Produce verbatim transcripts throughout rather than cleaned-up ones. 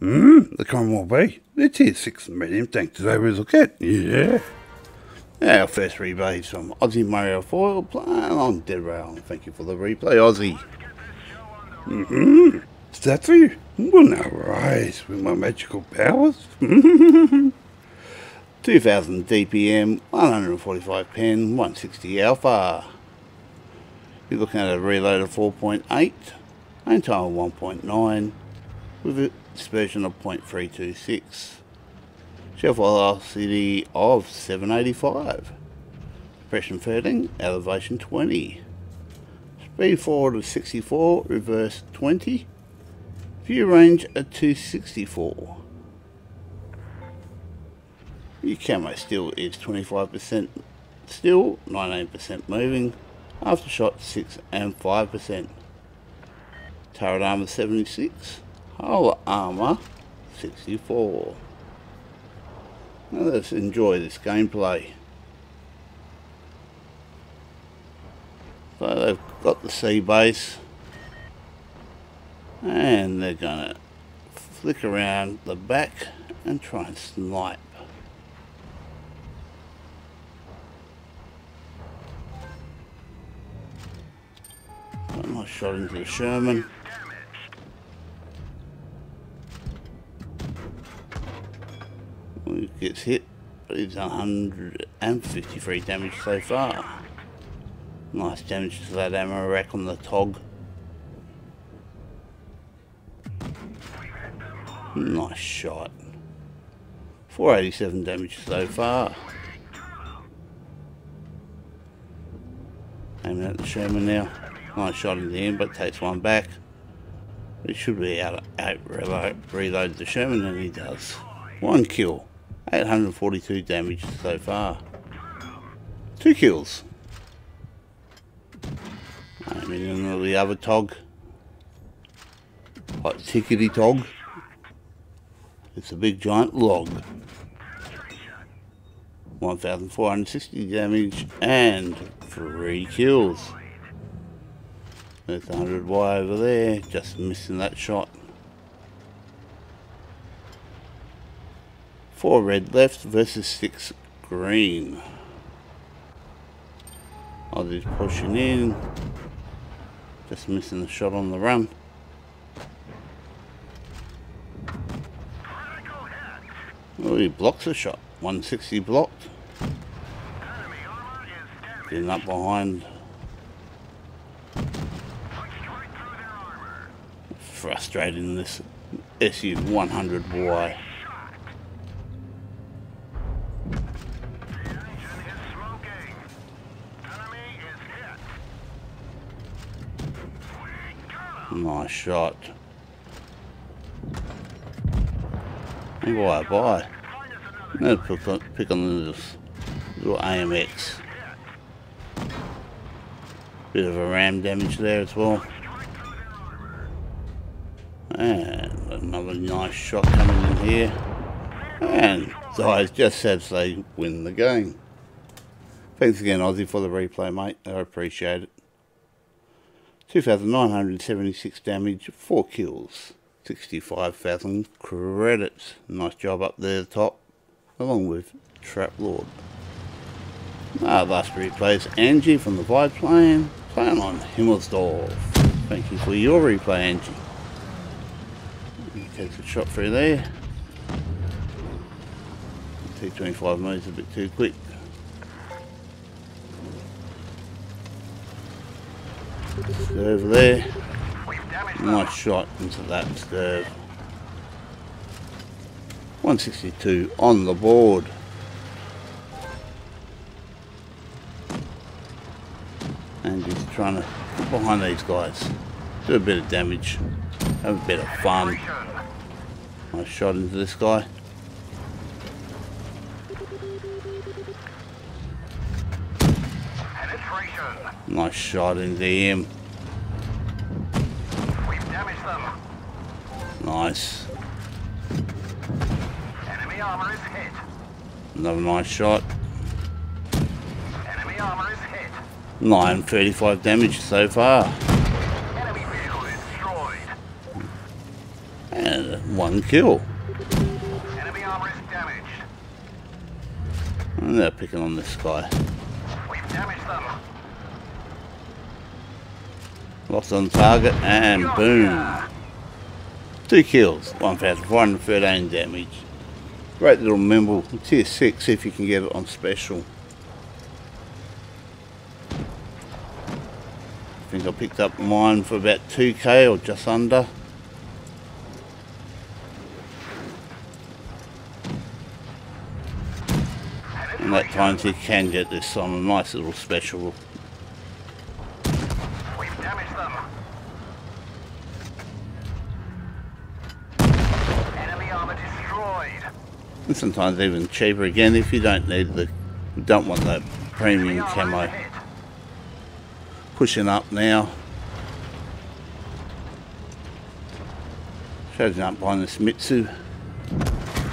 Mm, the Cromwell B, the tier six medium tank today we look at, yeah. Our first replay is from Aussie Mario Foil playing on Dead Rail, and thank you for the replay, Aussie. Mm-hmm. Statue? Well, now rise with my magical powers. two thousand D P M, one forty-five pen, one sixty alpha. You're looking at a reload of four point eight, main time one point nine, with a dispersion of zero point three two six. Shell velocity of seven eighty-five. Depression thirteen, elevation twenty. Speed forward of sixty-four, reverse twenty. View range at two sixty-four. Your camo still is twenty-five percent still, nineteen percent moving. After shot six and five percent. Turret armor seventy-six. Hull armor sixty-four. Now let's enjoy this gameplay. So they've got the sea base, and they're going to flick around the back and try and snipe. Got a nice shot into the Sherman. Gets hit, but he's one hundred fifty-three damage so far. Nice damage to that ammo rack on the T O G. Nice shot. four eighty-seven damage so far. Aiming at the Sherman now. Nice shot in the end, but takes one back. He should be able to reload, reload the Sherman, and he does. One kill. eight hundred forty-two damage so far. Two kills. Aiming into the other T O G. Like tickety T O G. It's a big giant log. one thousand four hundred sixty damage and three kills. There's the one hundred Y over there, just missing that shot. Four red left versus six green. Aussie's pushing in. Just missing the shot on the run. Oh, he blocks a shot. one sixty blocked. Getting up behind. Frustrating this S U one hundred Y. Nice shot. And why buy? No pick on, pick on this little A M X. Bit of a ram damage there as well. And another nice shot coming in here. And guys, just sad to say, win the game. Thanks again, Aussie, for the replay, mate. I appreciate it. two thousand nine hundred seventy-six damage, four kills, sixty-five thousand credits. Nice job up there at the top, along with Trap Lord. Our last replay is Angie from the Vibe Plane, playing on Himmelsdorf. Thank you for your replay, Angie. He takes a shot through there. T twenty-five moves a bit too quick. Sturve there. Nice shot into that Sturve. one sixty-two on the board. And he's trying to get behind these guys. Do a bit of damage. Have a bit of fun. Nice shot into this guy. Nice shot in D M. We've damaged them. Nice. Enemy armor is hit. Another nice shot. Enemy armor is hit. nine thirty-five damage so far. Enemy vehicle destroyed. And one kill. Enemy armor is damaged. And they're picking on this guy. We've damaged them. Locked on target and boom. Two kills, one thousand four hundred thirteen damage. Great little mimble, tier six if you can get it on special. I think I picked up mine for about two K or just under. And at times you can get this on a nice little special. We've damaged them. Enemy armor destroyed. And sometimes even cheaper again if you don't need the, you don't want that premium camo. Pushing up now. Charging up behind this Mitsu.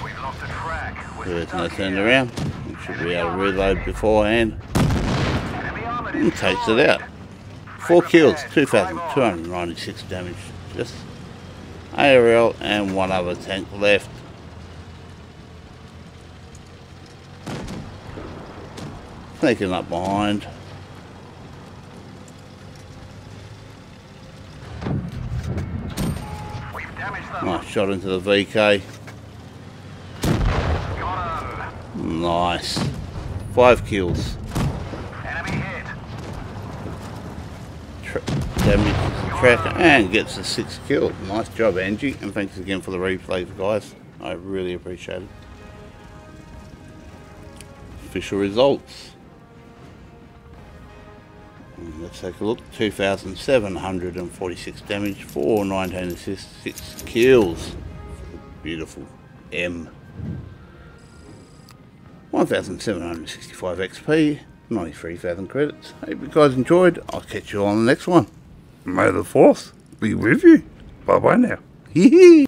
We've lost the track. There's no turn around. We should be able to reload beforehand. And takes it out. Four kills, two thousand two hundred ninety-six damage. Just A R L and one other tank left. Sneaking up behind. Nice shot into the V K. Nice. Five kills. Enemy hit. Tra damage the tracker and gets a six kill. Nice job, Angie, and thanks again for the replays, guys. I really appreciate it. Official results. Let's take a look. two thousand seven hundred forty-six damage, four nineteen assists, six kills. Beautiful M. one thousand seven hundred sixty-five X P, ninety-three thousand credits. Hope you guys enjoyed. I'll catch you on the next one. May the force be with you. Bye bye now. Hee hee.